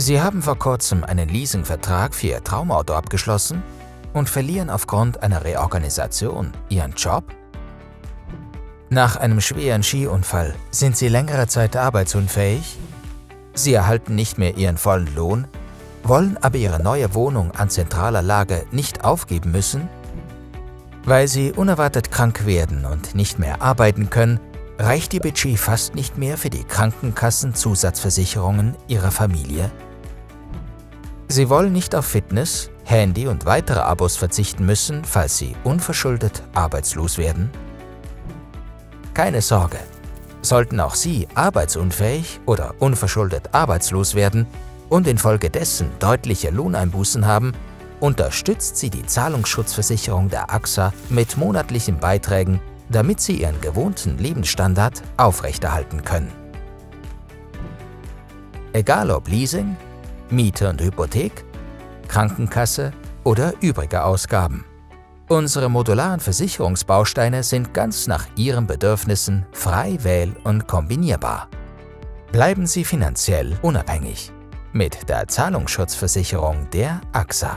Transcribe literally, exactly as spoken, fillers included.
Sie haben vor kurzem einen Leasingvertrag für Ihr Traumauto abgeschlossen und verlieren aufgrund einer Reorganisation Ihren Job? Nach einem schweren Skiunfall sind Sie längere Zeit arbeitsunfähig? Sie erhalten nicht mehr Ihren vollen Lohn, wollen aber Ihre neue Wohnung an zentraler Lage nicht aufgeben müssen? Weil Sie unerwartet krank werden und nicht mehr arbeiten können, reicht Ihr Budget fast nicht mehr für die Krankenkassenzusatzversicherungen Ihrer Familie? Sie wollen nicht auf Fitness, Handy und weitere Abos verzichten müssen, falls Sie unverschuldet arbeitslos werden? Keine Sorge, sollten auch Sie arbeitsunfähig oder unverschuldet arbeitslos werden und infolgedessen deutliche Lohneinbußen haben, unterstützt Sie die Zahlungsschutzversicherung der A X A mit monatlichen Beiträgen, damit Sie Ihren gewohnten Lebensstandard aufrechterhalten können. Egal ob Leasing, Miete und Hypothek, Krankenkasse oder übrige Ausgaben. Unsere modularen Versicherungsbausteine sind ganz nach Ihren Bedürfnissen frei wähl- und kombinierbar. Bleiben Sie finanziell unabhängig mit der Zahlungsschutzversicherung der A X A.